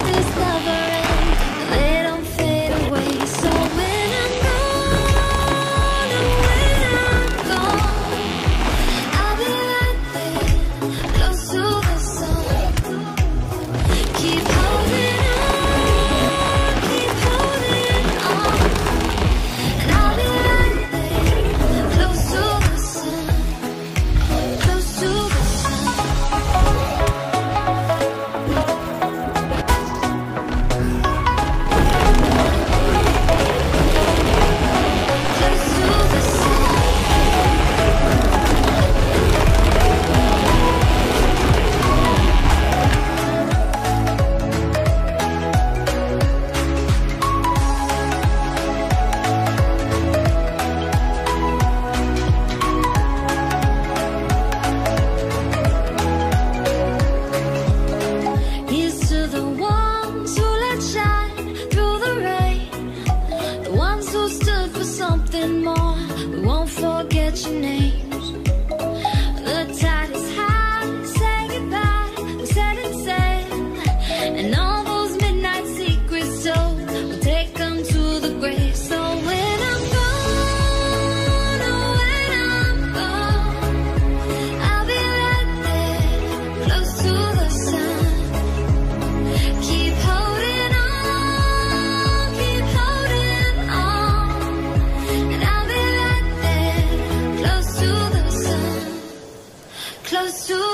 this never end, they don't fade away. So when I'm gone, and when I'm gone, I'll be right there, close to the sun. Keep holding on, and I'll be right there, close to the sun, close to the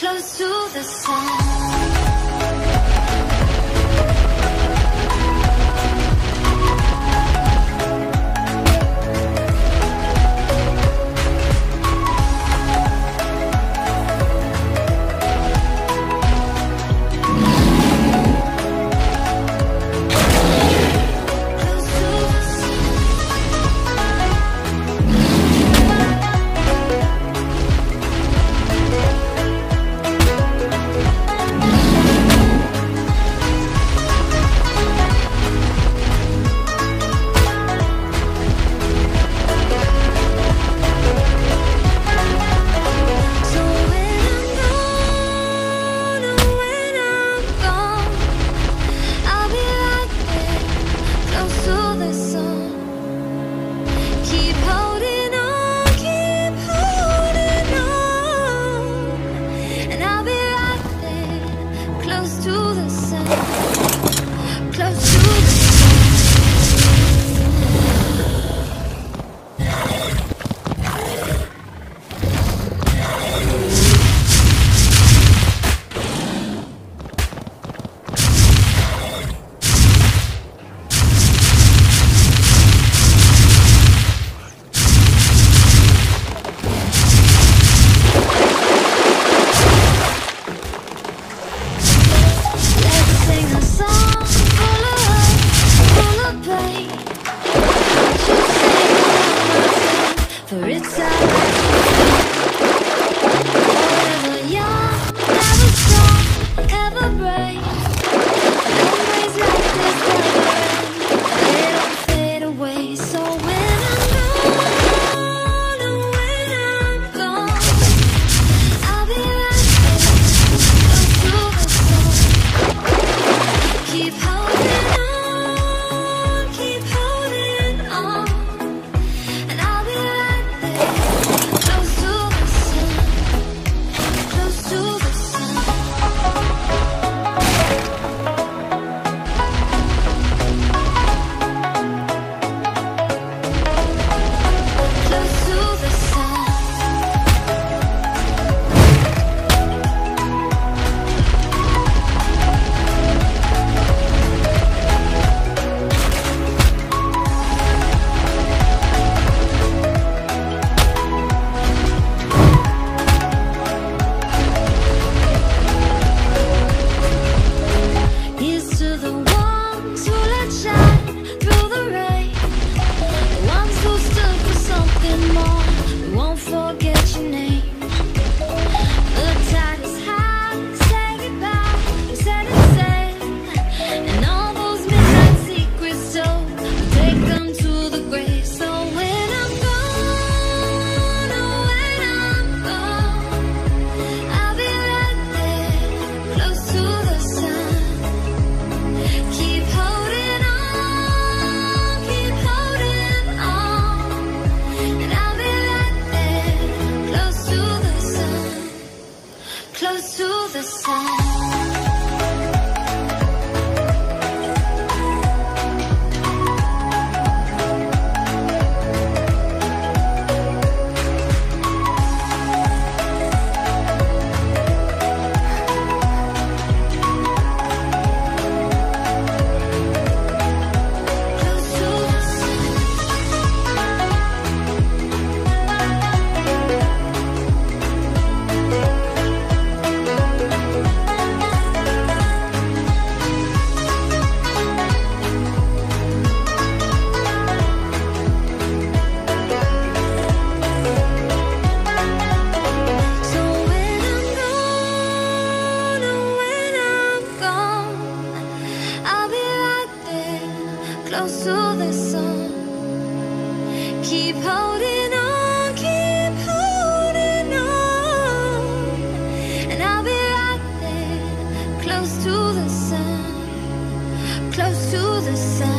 close to the sun. Close to the sun, keep holding on, keep holding on, and I'll be right there, close to the sun, close to the sun.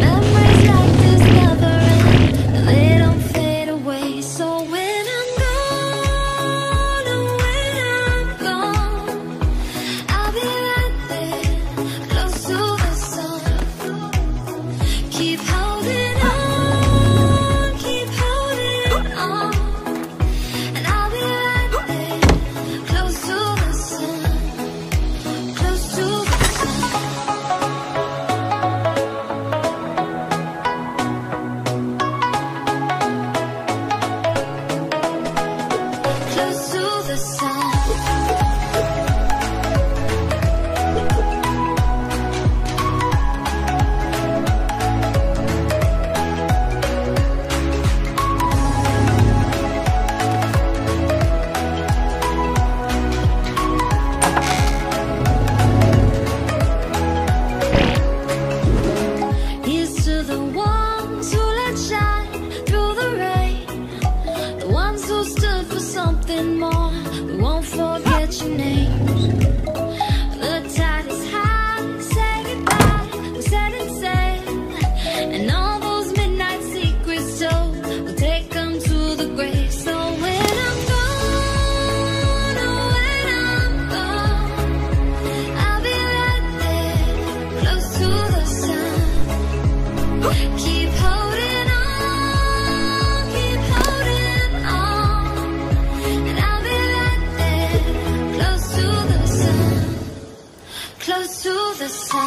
Memories like this never end, they don't fade away. So when I'm gone, or when I'm gone, I'll be right there, close to the sun. Keep holding on, keep holding on, and I'll be right there, close to the sun. Close to the sun.